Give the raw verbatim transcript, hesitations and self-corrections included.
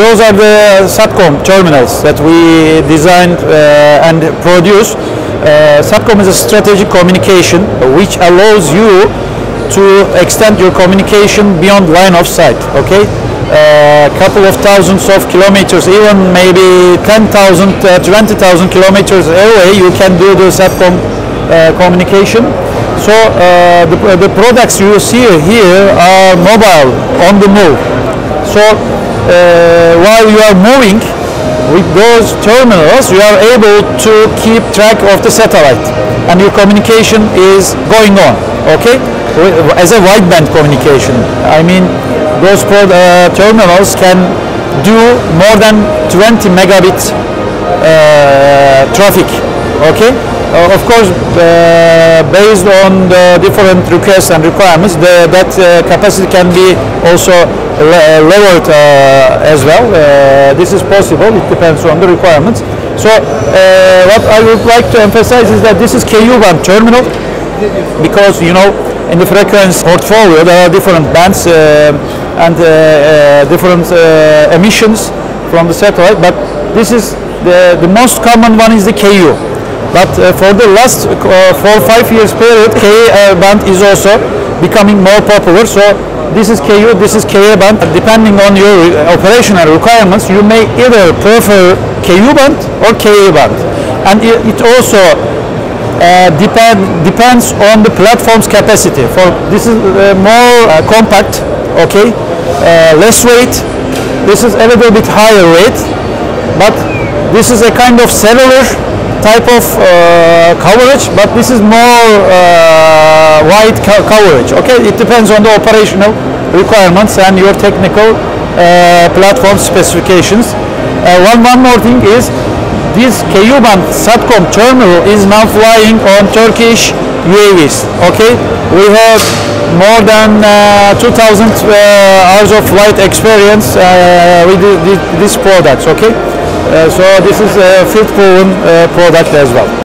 Those are the SATCOM terminals that we designed uh, and produce. Uh, SATCOM is a strategic communication which allows you to extend your communication beyond line of sight, okay? A uh, couple of thousands of kilometers, even maybe ten thousand, uh, twenty thousand kilometers away, you can do the SATCOM uh, communication. So uh, the, the products you see here are mobile, on the move. So uh, while you are moving with those terminals, you are able to keep track of the satellite and your communication is going on, okay? As a wideband communication. I mean, those uh, terminals can do more than twenty megabit uh, traffic, okay? Uh, of course, uh, based on the different requests and requirements, the, that uh, capacity can be also lowered uh, as well. Uh, this is possible, it depends on the requirements. So, uh, what I would like to emphasize is that this is Ku band terminal, because, you know, in the frequency portfolio there are different bands uh, and uh, uh, different uh, emissions from the satellite, but this is the, the most common one is the Ku. But uh, for the last uh, four five years period, Ka band is also becoming more popular. So this is Ku, this is Ka band. Depending on your operational requirements, you may either prefer Ku band or Ka band, and it, it also uh, depend depends on the platform's capacity. For this is uh, more uh, compact, okay, uh, less weight. This is a little bit higher weight, but this is a kind of cellular type of uh, coverage, but this is more uh, wide co coverage, okay? It depends on the operational requirements and your technical uh, platform specifications. Uh, one, one more thing is, this Ku band SATCOM terminal is now flying on Turkish U A Vs, okay? We have more than uh, two thousand uh, hours of flight experience uh, with these products, okay? Uh, so this is a field-proven uh, product as well.